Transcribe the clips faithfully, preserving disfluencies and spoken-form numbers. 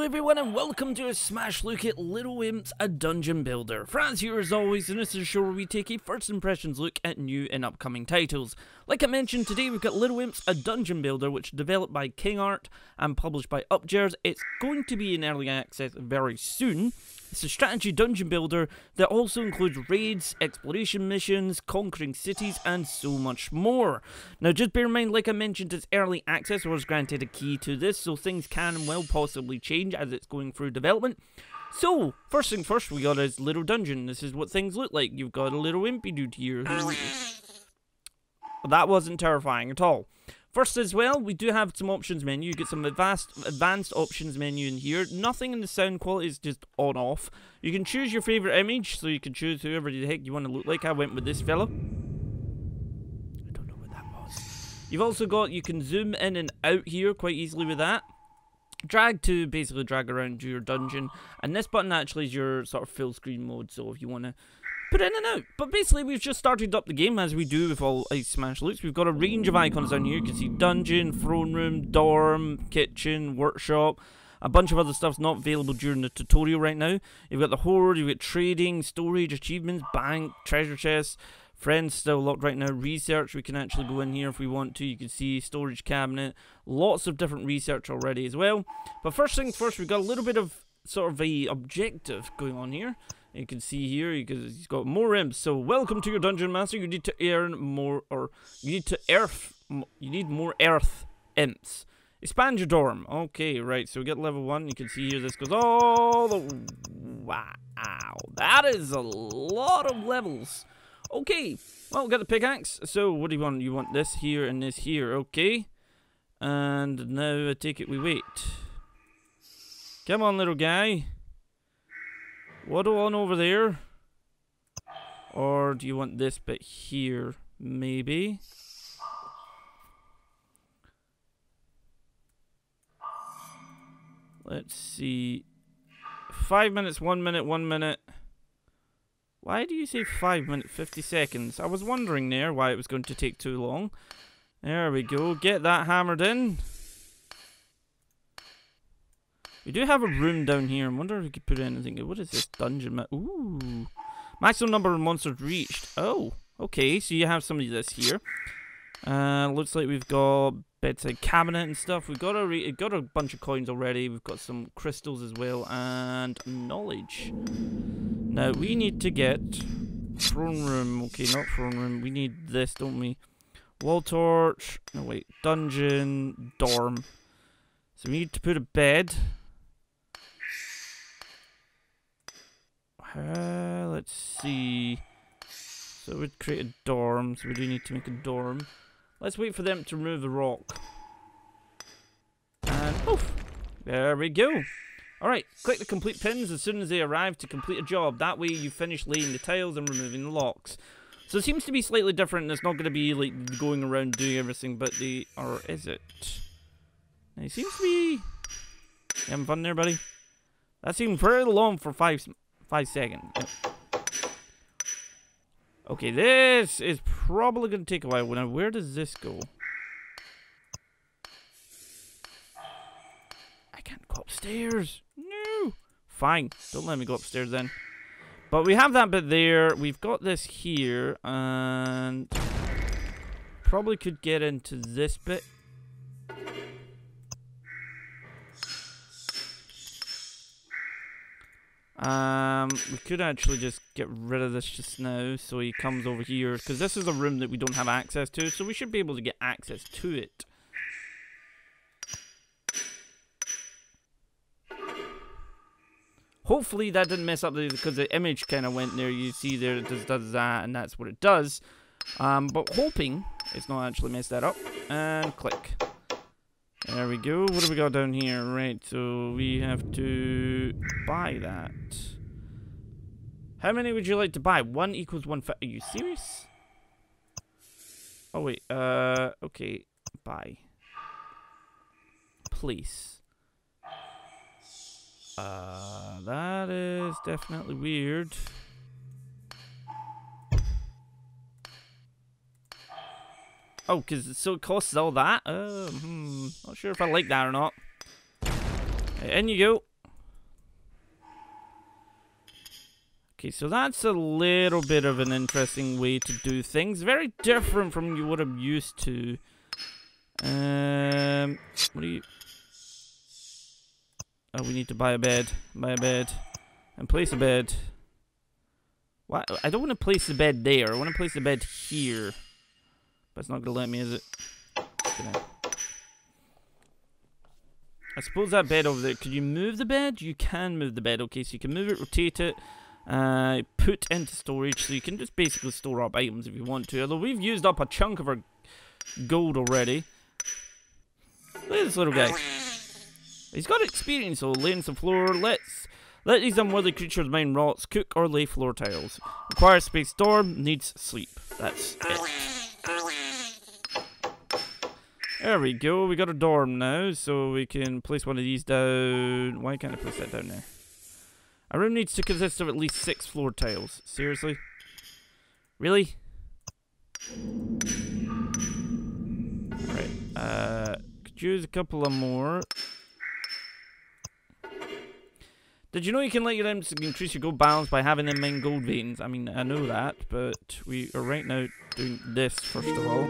Hello everyone and welcome to a Smash Look at Little Imps, a Dungeon Builder. Frazzz here as always, and this is a show where we take a first impressions look at new and upcoming titles. Like I mentioned, today we've got Little Imps, a Dungeon Builder, which is developed by KingArt and published by Upjers. It's going to be in early access very soon. It's a strategy dungeon builder that also includes raids, exploration missions, conquering cities, and so much more. Now just bear in mind, like I mentioned, it's early access, or was granted a key to this, so things can and will possibly change as it's going through development. So, first thing first, we got his little dungeon. This is what things look like. You've got a little wimpy dude here. That wasn't terrifying at all. First as well, we do have some options menu. You get some advanced, advanced options menu in here. Nothing in the sound quality, is just on off. You can choose your favourite image, so you can choose whoever the heck you want to look like. I went with this fella. I don't know what that was. You've also got, you can zoom in and out here quite easily with that. Drag to basically drag around your dungeon. And this button actually is your sort of full screen mode, so if you want to put in and out. But basically we've just started up the game as we do with all Ice Smash Looks. We've got a range of icons down here. You can see dungeon, throne room, dorm, kitchen, workshop. A bunch of other stuff's not available during the tutorial right now. You've got the horde, you've got trading, storage, achievements, bank, treasure chests. Friends still locked right now. Research, we can actually go in here if we want to. You can see storage cabinet. Lots of different research already as well. But first things first, we've got a little bit of sort of a objective going on here. You can see here, he's got more imps. So, welcome to your dungeon master. You need to earn more, or you need to earth. You need more earth imps. Expand your dorm. Okay, right. So we get level one. You can see here, this goes all the wow. That is a lot of levels. Okay. Well, we got the pickaxe. So, what do you want? You want this here and this here. Okay. And now I take it we wait. Come on, little guy. Waddle on over there. Or do you want this bit here? Maybe. Let's see. Five minutes, one minute, one minute. Why do you say five minutes, fifty seconds? I was wondering there why it was going to take too long. There we go. Get that hammered in. We do have a room down here. I wonder if we could put anything. What is this dungeon map? Ooh. Maximum number of monsters reached. Oh, okay. So you have some of this here. Uh, looks like we've got bedside cabinet and stuff. We've got a, re got a bunch of coins already. We've got some crystals as well. And knowledge. Now, we need to get throne room. Okay, not throne room. We need this, don't we? Wall torch. No, wait. Dungeon. Dorm. So we need to put a bed. Uh, let's see. So we'd create a dorm, so we do need to make a dorm. Let's wait for them to remove the rock. And poof! There we go. Alright, click the complete pins as soon as they arrive to complete a job. That way you finish laying the tiles and removing the locks. So it seems to be slightly different. It's not going to be like going around doing everything, but they... Or is it? Now it seems to be... You having fun there, buddy? That seemed very long for five... Five seconds. Okay, this is probably going to take a while. Now, where does this go? I can't go upstairs. No. Fine. Don't let me go upstairs then. But we have that bit there. We've got this here. And probably could get into this bit. Um, we could actually just get rid of this just now, so he comes over here, because this is a room that we don't have access to, so we should be able to get access to it. Hopefully that didn't mess up, the, because the image kind of went there, you see there, it just does that, and that's what it does. Um, but hoping it's not actually messed that up, and click. There we go. What do we got down here? Right, so we have to buy that. How many would you like to buy? One equals one. Are you serious? Oh, wait. Uh, okay. Buy. Please. Uh, that is definitely weird. Oh, because so it costs all that? Uh, hmm, not sure if I like that or not. In you go. Okay, so that's a little bit of an interesting way to do things. Very different from you what I'm used to. Um, what do you... Oh, we need to buy a bed. Buy a bed. And place a bed. Why? I don't want to place the bed there. I want to place the bed here. But it's not going to let me, is it? I suppose that bed over there. Could you move the bed? You can move the bed. Okay, so you can move it, rotate it, uh, put into storage. So you can just basically store up items if you want to. Although we've used up a chunk of our gold already. Look at this little guy. He's got experience, so lay on some floor. Let's let these unworthy creatures mine rocks, cook or lay floor tiles. Requires space, storm, needs sleep. That's it. There we go. We got a dorm now, so we can place one of these down. Why can't I place that down there? A room needs to consist of at least six floor tiles. Seriously? Really? Right. Uh, could use a couple of more. Did you know you can let your imps increase your gold balance by having them mine gold veins? I mean, I know that, but we are right now doing this, first of all.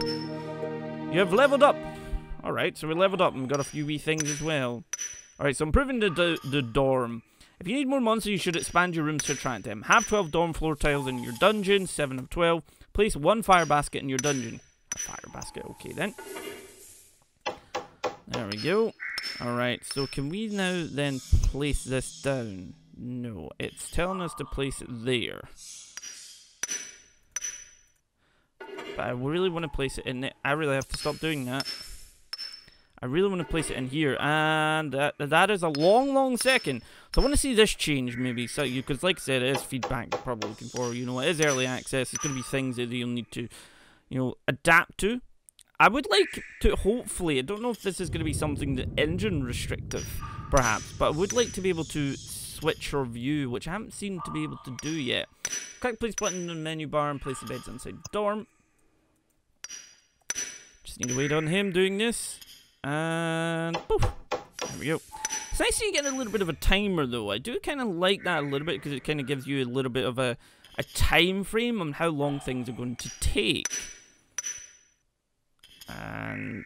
You have leveled up! Alright, so we leveled up and got a few wee things as well. Alright, so improving the, the, the dorm. If you need more monsters, you should expand your rooms to attract them. Have twelve dorm floor tiles in your dungeon, seven of twelve. Place one fire basket in your dungeon. A fire basket, okay then. There we go. Alright, so can we now then place this down? No, it's telling us to place it there. But I really want to place it in there. I really have to stop doing that. I really want to place it in here. And that, that is a long, long second. So I want to see this change maybe. So you, because like I said, it is feedback you're probably looking for. You know, it is early access. It's going to be things that you'll need to, you know, adapt to. I would like to, hopefully, I don't know if this is going to be something that engine restrictive, perhaps, but I would like to be able to switch or view, which I haven't seemed to be able to do yet. Click place button on the menu bar and place the beds inside the dorm. Just need to wait on him doing this. And, poof, there we go. It's nice that you get a little bit of a timer, though. I do kind of like that a little bit, because it kind of gives you a little bit of a, a time frame on how long things are going to take. And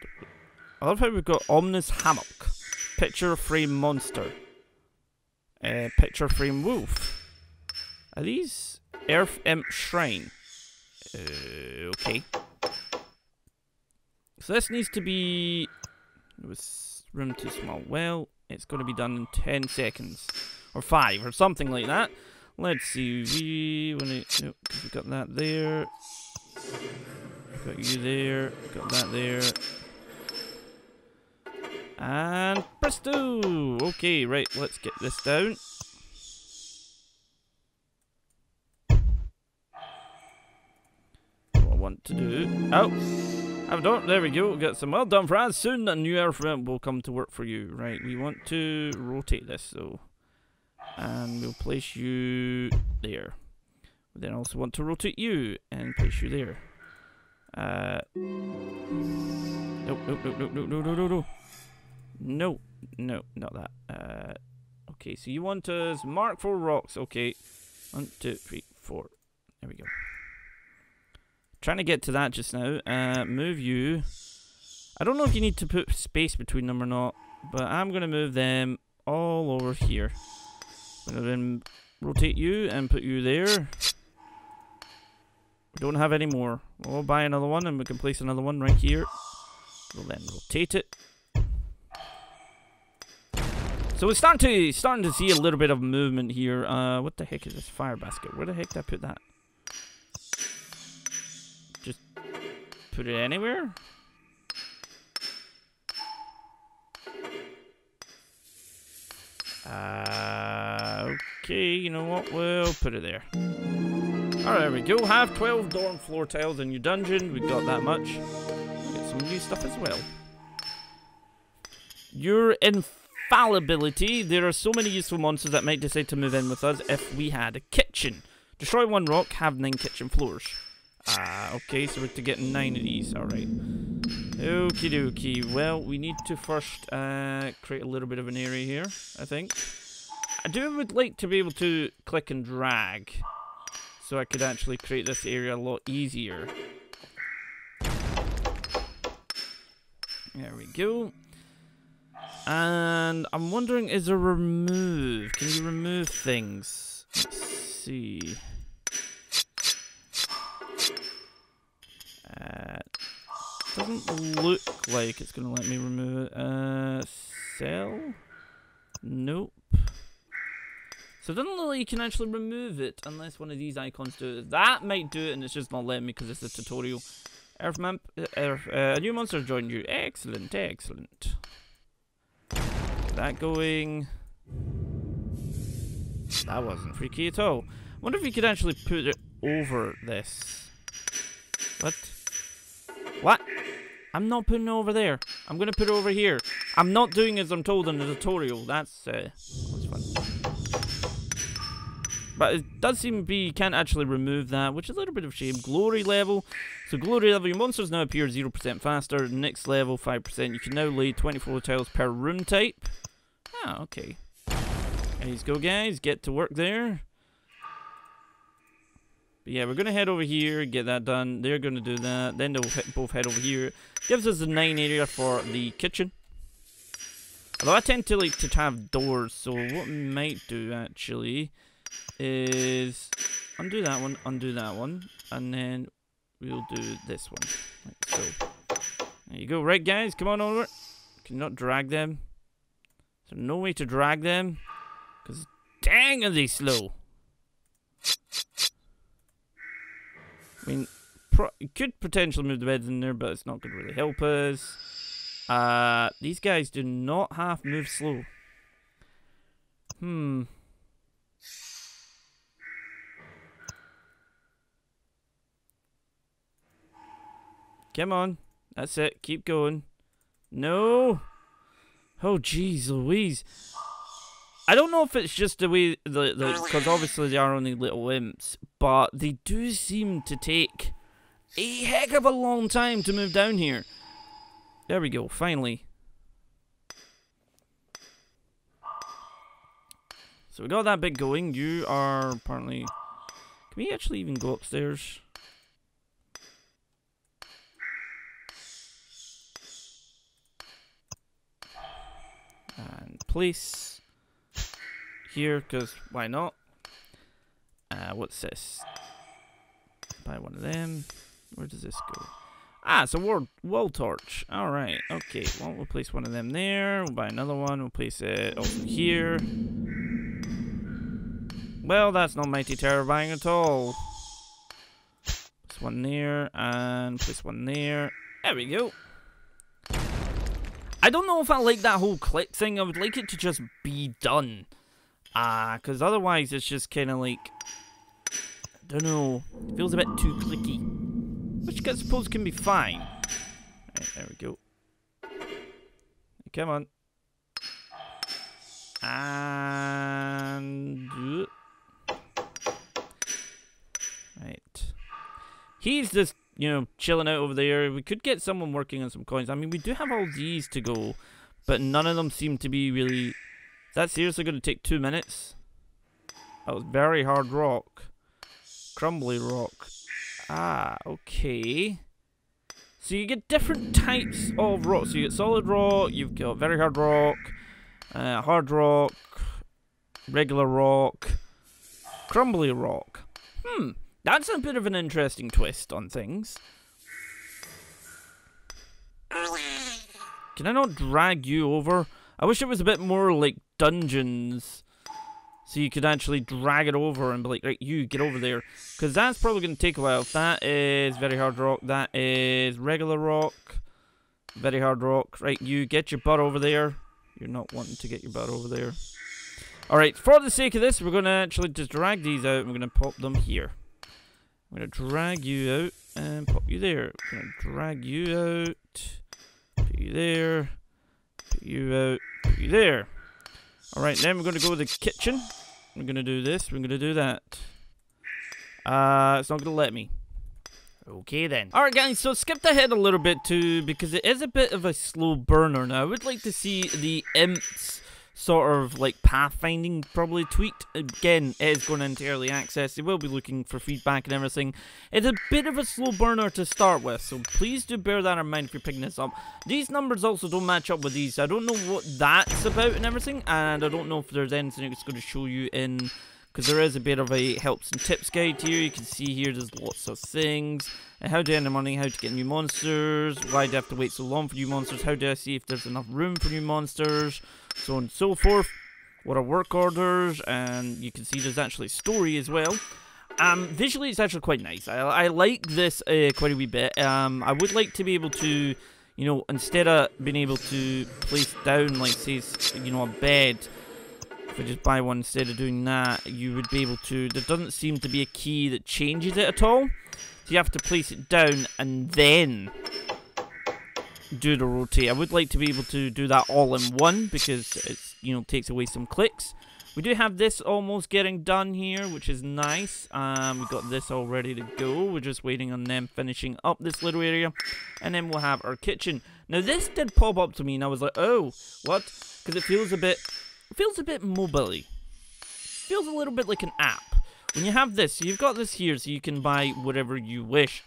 I love how we've got Omnis Hammock, Picture Frame Monster, uh, Picture Frame Wolf. Are these Earth Imp Shrine? Uh, okay. So this needs to be... It was room too small. Well, it's going to be done in ten seconds. Or five, or something like that. Let's see. We... When it, nope, we've got that there. Got you there, got that there. And presto! Okay, right, let's get this down. What I want to do. Oh! I've done, there we go, we've got some well done Frazzz. Soon a new earthworm will come to work for you. Right, we want to rotate this though. And we'll place you there. We then also want to rotate you and place you there. Uh, no, no, no, no, no, no, no, no, no, no, no, not that. Uh, okay, so you want us mark four rocks. Okay, one, two, three, four. There we go. Trying to get to that just now. Uh, move you. I don't know if you need to put space between them or not, but I'm gonna move them all over here. I'm gonna then rotate you and put you there. We don't have any more. We'll buy another one and we can place another one right here. We'll then rotate it. So we're starting to, starting to see a little bit of movement here. Uh, what the heck is this fire basket? Where the heck did I put that? Just put it anywhere? Uh, okay, you know what? We'll put it there. Alright, there we go. Have twelve dorm floor tiles in your dungeon. We've got that much. Get some new stuff as well. Your infallibility. There are so many useful monsters that might decide to move in with us if we had a kitchen. Destroy one rock, have nine kitchen floors. Ah, uh, okay, so we're to get nine of these. Alright. Okie dokie. Well, we need to first uh, create a little bit of an area here, I think. I do would like to be able to click and drag, so I could actually create this area a lot easier. There we go. And I'm wondering, is there remove? Can you remove things? Let's see. Uh, doesn't look like it's going to let me remove it. Uh, sell? Nope. So it doesn't look like you can actually remove it unless one of these icons do it. That might do it, and it's just not letting me because it's a tutorial. Earth map, Earth, uh, a new monster joined you. Excellent, excellent. Get that going. That wasn't freaky at all. I wonder if we could actually put it over this. What? What? I'm not putting it over there. I'm gonna put it over here. I'm not doing as I'm told in the tutorial. That's uh, always fun. But it does seem to be you can't actually remove that, which is a little bit of a shame. Glory level. So glory level, your monsters now appear zero percent faster. Next level, five percent. You can now lay twenty-four tiles per room type. Ah, okay. There you go, guys. Get to work there. But yeah, we're going to head over here, get that done. They're going to do that. Then they'll both head over here. Gives us the nine area for the kitchen. Although I tend to like to have doors, so what we might do actually is undo that one, undo that one, and then we'll do this one, like so. There you go. Right, guys, come on over. Cannot drag them. There's no way to drag them, because dang are they slow. I mean, pro could potentially move the beds in there, but it's not going to really help us. Uh, these guys do not half move slow. Hmm. Come on. That's it. Keep going. No. Oh, jeez Louise. I don't know if it's just the way, because the, the, obviously they are only little imps, but they do seem to take a heck of a long time to move down here. There we go. Finally. So we got that bit going. You are apparently... Can we actually even go upstairs? And place here, because why not? Uh, what's this? Buy one of them. Where does this go? Ah, it's a wall, wall torch. Alright, okay. Well, we'll place one of them there. We'll buy another one. We'll place it over here. Well, that's not mighty terrifying at all. Place one there, and place one there. There we go. I don't know if I like that whole click thing. I would like it to just be done. Ah, uh, because otherwise it's just kind of like... I don't know. It feels a bit too clicky. Which I suppose can be fine. Right, there we go. Come on. And... Right. He's just... You know, chilling out over there. We could get someone working on some coins. I mean, we do have all these to go, but none of them seem to be really... That's seriously going to take two minutes. That was very hard rock. Crumbly rock. Ah, okay. So you get different types of rock. So you get solid rock, you've got very hard rock, uh, hard rock, regular rock, crumbly rock. Hmm. That's a bit of an interesting twist on things. Can I not drag you over? I wish it was a bit more like dungeons. So you could actually drag it over and be like, right, you, get over there. Because that's probably going to take a while. That is very hard rock. That is regular rock. Very hard rock. Right, you, get your butt over there. You're not wanting to get your butt over there. Alright, for the sake of this, we're going to actually just drag these out. And we're going to pop them here. I'm going to drag you out and pop you there. I'm going to drag you out, put you there, put you out, put you there. Alright, then we're going to go to the kitchen. We're going to do this, we're going to do that. Uh, it's not going to let me. Okay then. Alright guys, so skipped ahead a little bit too, because it is a bit of a slow burner now. I would like to see the imps sort of like pathfinding probably tweaked. Again, it is going into early access. It will be looking for feedback and everything. It's a bit of a slow burner to start with, so please do bear that in mind if you're picking this up. These numbers also don't match up with these. I don't know what that's about and everything, and I don't know if there's anything it's going to show you in, because there is a bit of a helps and tips guide here. You can see here there's lots of things. How to earn the money, how to get new monsters, why do I have to wait so long for new monsters, how do I see if there's enough room for new monsters, so on and so forth. What are work orders, and you can see there's actually a story as well. Um, visually it's actually quite nice. I, I like this uh, quite a wee bit. Um, I would like to be able to, you know, instead of being able to place down like say, you know, a bed, if I just buy one instead of doing that, you would be able to, there doesn't seem to be a key that changes it at all, so you have to place it down and then do the rotate. I would like to be able to do that all in one, because it's, you know, takes away some clicks. We do have this almost getting done here, which is nice. Um, we've got this all ready to go. We're just waiting on them finishing up this little area, and then we'll have our kitchen. Now this did pop up to me and I was like, oh, what? Because it feels a bit It feels a bit mobile-y. Feels a little bit like an app. When you have this, you've got this here, so you can buy whatever you wish.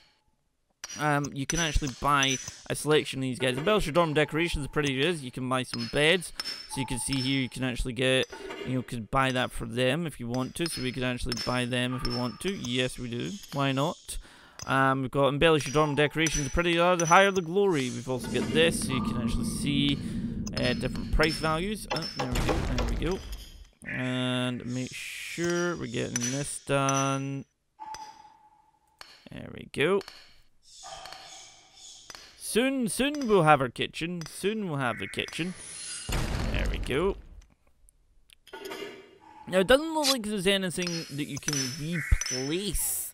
Um, you can actually buy a selection of these guys. Embellish your dorm decorations, pretty it is. You can buy some beds, so you can see here you can actually get, you know, could buy that for them if you want to. So we can actually buy them if we want to. Yes, we do. Why not? Um, we've got embellish your dorm decorations, pretty the higher the glory. We've also got this, so you can actually see Uh, different price values. Oh, there we go, there we go. And make sure we're getting this done. There we go. Soon, soon we'll have our kitchen. Soon we'll have the kitchen. There we go. Now, it doesn't look like there's anything that you can replace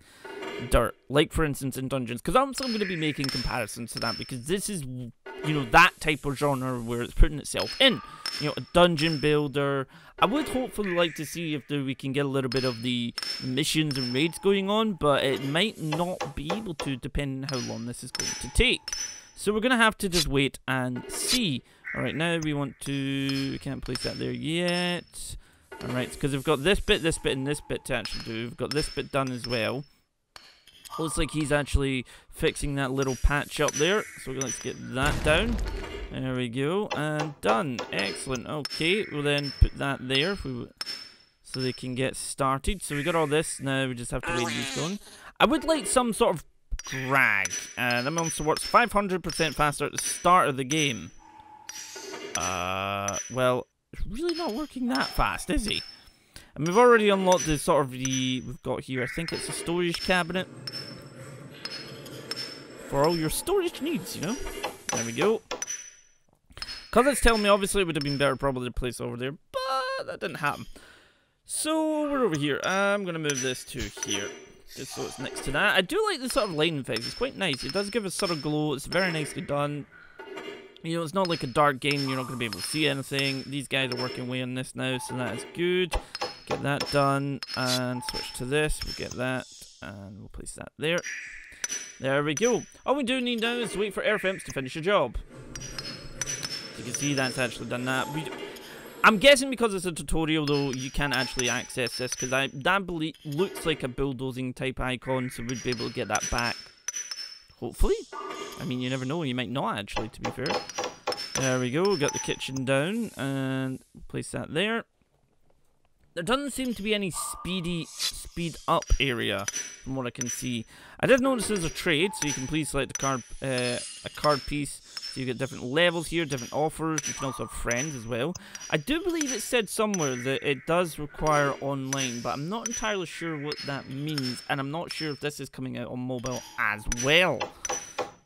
dirt, like for instance in dungeons, because I'm still going to be making comparisons to that, because this is, you know, that type of genre where it's putting itself in, you know, a dungeon builder. I would hopefully like to see if the, we can get a little bit of the missions and raids going on, but it might not be able to, depending on how long this is going to take. So we're going to have to just wait and see. Alright, now we want to, we can't place that there yet. Alright, because we've got this bit, this bit, and this bit to actually do. We've got this bit done as well. Looks like he's actually fixing that little patch up there. So let's get that down. There we go. And done. Excellent. Okay. We'll then put that there if we so they can get started. So we got all this. Now we just have to wait these going. I would like some sort of drag. Uh, that monster works five hundred percent faster at the start of the game. Uh, well, it's really not working that fast, is he? And we've already unlocked the sort of the, we've got here, I think it's a storage cabinet. For all your storage needs, you know. There we go. Because it's telling me, obviously, it would have been better probably to place over there, but that didn't happen. So, we're over here. I'm going to move this to here, just so it's next to that. I do like the sort of lighting effects. It's quite nice. It does give a sort of glow. It's very nicely done. You know, it's not like a dark game. You're not going to be able to see anything. These guys are working away on this now, so that is good. Get that done, and switch to this, we'll get that, and we'll place that there. There we go. All we do need now is wait for Earth Imps to finish the job. As you can see, that's actually done that. We do I'm guessing because it's a tutorial, though, you can't actually access this, because I that believe looks like a bulldozing type icon, so we'd be able to get that back. Hopefully. I mean, you never know, you might not actually, to be fair. There we go, got the kitchen down, and place that there. There doesn't seem to be any speedy speed up area from what I can see. I did notice there's a trade, so you can please select a card, uh, a card piece. So you get different levels here, different offers. You can also have friends as well. I do believe it said somewhere that it does require online, but I'm not entirely sure what that means, and I'm not sure if this is coming out on mobile as well.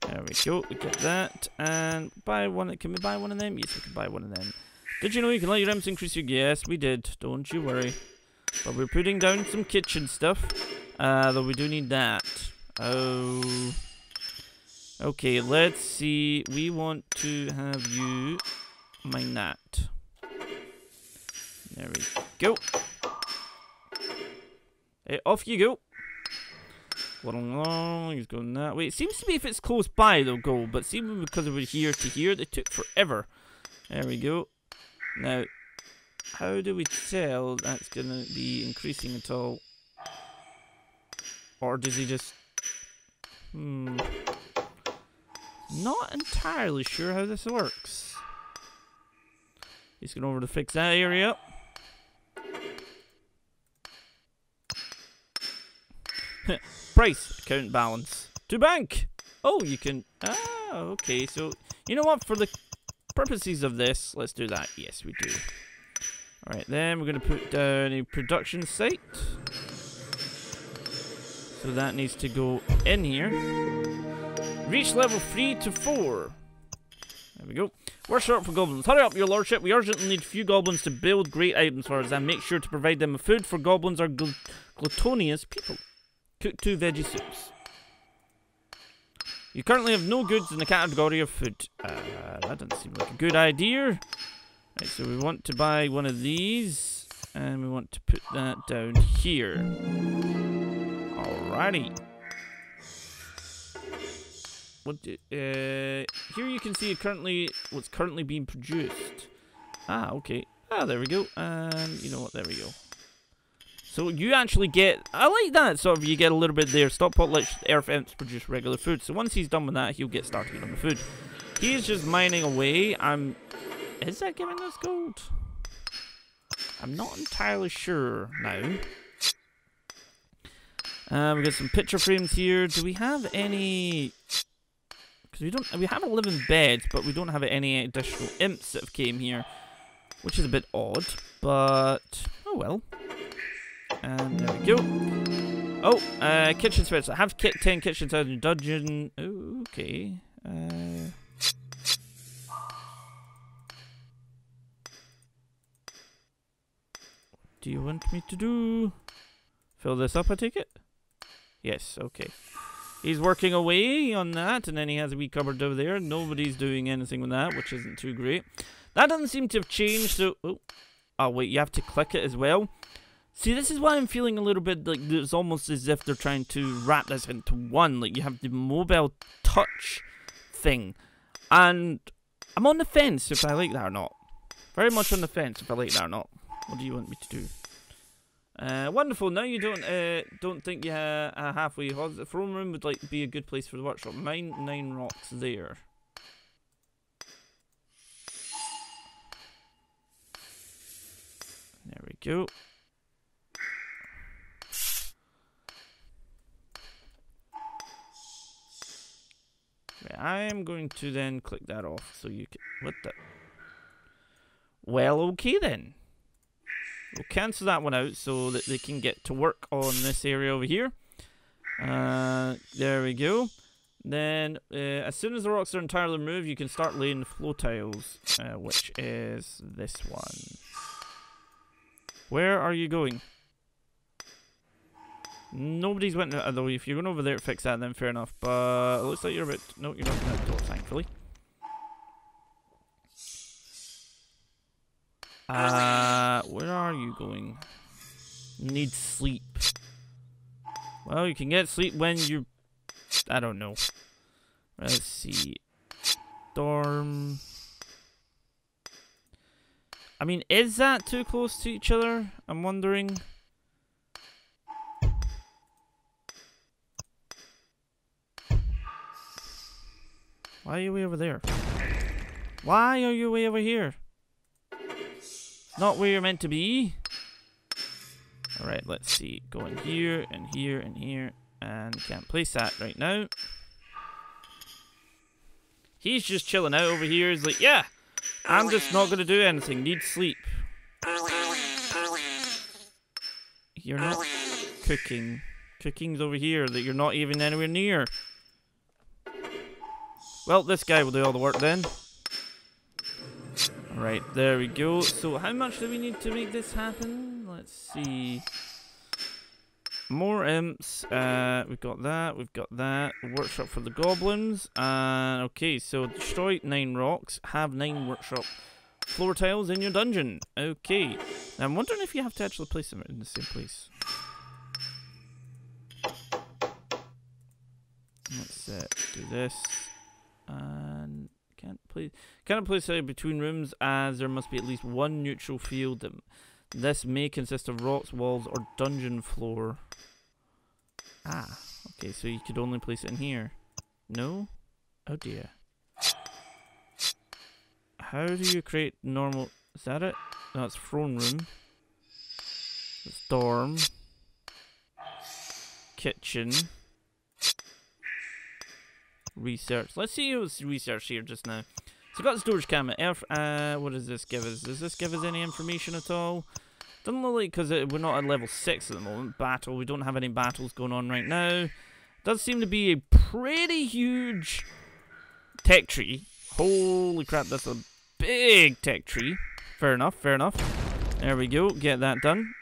There we go. We get that, and buy one. Can we buy one of them? Yes, we can buy one of them. Did you know you can let your imps increase your... Yes, we did. Don't you worry. But we're putting down some kitchen stuff. Uh, though we do need that. Oh. Okay, let's see. We want to have you mine that. There we go. Hey, off you go. He's going that way. It seems to be if it's close by, they'll go. But see, because we're here to here, they took forever. There we go. Now, How do we tell that's gonna be increasing at all? Or does he just... Hmm... Not entirely sure how this works. He's going over to fix that area up. Price, account balance. To bank! Oh, you can... Ah, okay, so... You know what, for the purposes of this, let's do that. Yes, we do. Alright, then we're going to put down a production site. So that needs to go in here. Reach level three to four. There we go. We're short for goblins. Hurry up, your lordship. We urgently need few goblins to build great items for us, and make sure to provide them with food, for goblins are gl gluttonous people. Cook two veggie soups. You currently have no goods in the category of food. Uh, that doesn't seem like a good idea. Right, so we want to buy one of these, and we want to put that down here. Alrighty. What do, uh, here you can see currently what's currently being produced. Ah, okay. Ah, there we go. And you know what? There we go. So you actually get... I like that, sort of. You get a little bit there. Stockpot lets Earth Imps produce regular food. So once he's done with that, he'll get started on the food. He's just mining away. I'm... Is that giving us gold? I'm not entirely sure now. Uh, we got some picture frames here. Do we have any... Because we don't... We have eleven beds, but we don't have any additional imps that have came here. Which is a bit odd, but... Oh well. And there we go. Oh, uh, kitchen space. I have kit ten kitchens out in the dungeon. Oh, okay. Uh... What do you want me to do? Fill this up, I take it? Yes, okay. He's working away on that, and then he has a wee cupboard over there. Nobody's doing anything with that, which isn't too great. That doesn't seem to have changed, so... Oh, oh wait, you have to click it as well. See, this is why I'm feeling a little bit like it's almost as if they're trying to wrap this into one. Like, you have the mobile touch thing. And I'm on the fence if I like that or not. Very much on the fence if I like that or not. What do you want me to do? Uh, wonderful. Now you don't uh, don't think you ha a halfway house. The throne room would like be a good place for the workshop. Mine nine rocks there. There we go. Right, I am going to then click that off so you can. What the? Well, okay then. We'll cancel that one out so that they can get to work on this area over here. Uh, there we go. Then, uh, as soon as the rocks are entirely removed, you can start laying the flow tiles, uh, which is this one. Where are you going? Nobody's went there, although if you're going over there to fix that, then fair enough. But it looks like you're about... No, you're not in that door, thankfully. Uh, where are you going? Need sleep. Well, you can get sleep when you... I don't know. Let's see. Dorm. I mean, is that too close to each other? I'm wondering. Why are you way over there? Why are you way over here? Not where you're meant to be. Alright, let's see. Go in here, and here, and here. And can't place that right now. He's just chilling out over here. He's like, yeah, I'm just not going to do anything. Need sleep. You're not cooking. Cooking's over here that you're not even anywhere near. Well, this guy will do all the work then. Right, there we go. So how much do we need to make this happen? Let's see. More imps. Uh, we've got that. We've got that. Workshop for the goblins. Uh, okay, so destroy nine rocks. Have nine workshop floor tiles in your dungeon. Okay. Now I'm wondering if you have to actually place them in the same place. Let's uh, do this. And Can't play. Cannot place between rooms as there must be at least one neutral field. This may consist of rocks, walls, or dungeon floor. Ah, okay, so you could only place it in here. No? Oh dear. How do you create normal... Is that it? No, it's throne room. It's dorm. Kitchen. Research. Let's see what's research here just now. So we got the storage cabinet. Uh, what does this give us? Does this give us any information at all? Doesn't look like, because we're not at level six at the moment. Battle. We don't have any battles going on right now. Does seem to be a pretty huge tech tree. Holy crap, that's a big tech tree. Fair enough, fair enough. There we go. Get that done.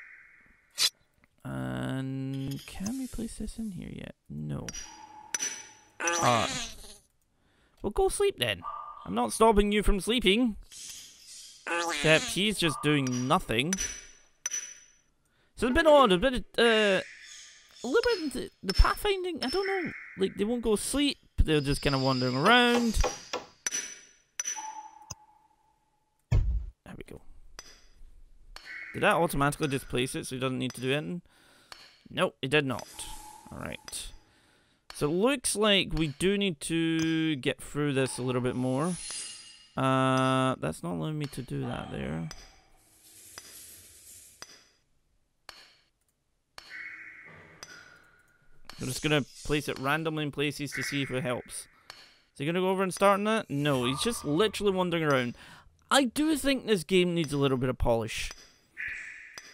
And can we place this in here yet? No. Ah. Uh, well, go sleep then. I'm not stopping you from sleeping. Except he's just doing nothing. So it's a bit odd, a bit of, uh, a little bit of the, the pathfinding, I don't know. Like, they won't go sleep, they're just kind of wandering around. There we go. Did that automatically displace it so he doesn't need to do anything? No, it did not. Alright. So it looks like we do need to get through this a little bit more. Uh, that's not allowing me to do that there. I'm just going to place it randomly in places to see if it helps. Is he going to go over and start on that? No, he's just literally wandering around. I do think this game needs a little bit of polish.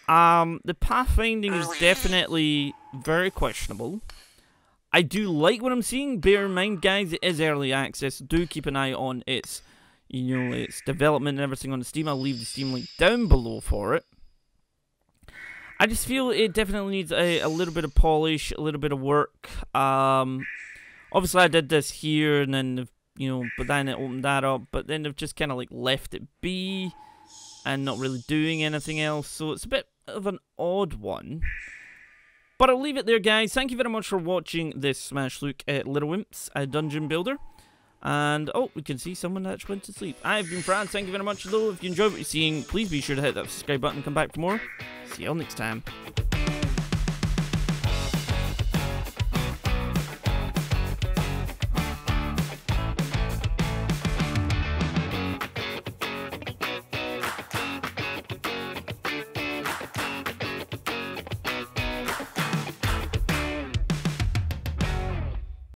Um, the pathfinding is definitely very questionable. I do like what I'm seeing. Bear in mind, guys, it is early access. Do keep an eye on its, you know, its development and everything on the Steam. I'll leave the Steam link down below for it. I just feel it definitely needs a, a little bit of polish, a little bit of work. Um, obviously, I did this here, and then, you know, but then it opened that up. But then they've just kind of, like, left it be and not really doing anything else. So it's a bit of an odd one. But I'll leave it there, guys. Thank you very much for watching this Smash Look at Little Imps, a dungeon builder. And, oh, we can see someone that went to sleep. I've been Frazzz. Thank you very much, though. If you enjoyed what you're seeing, please be sure to hit that subscribe button and come back for more. See you all next time.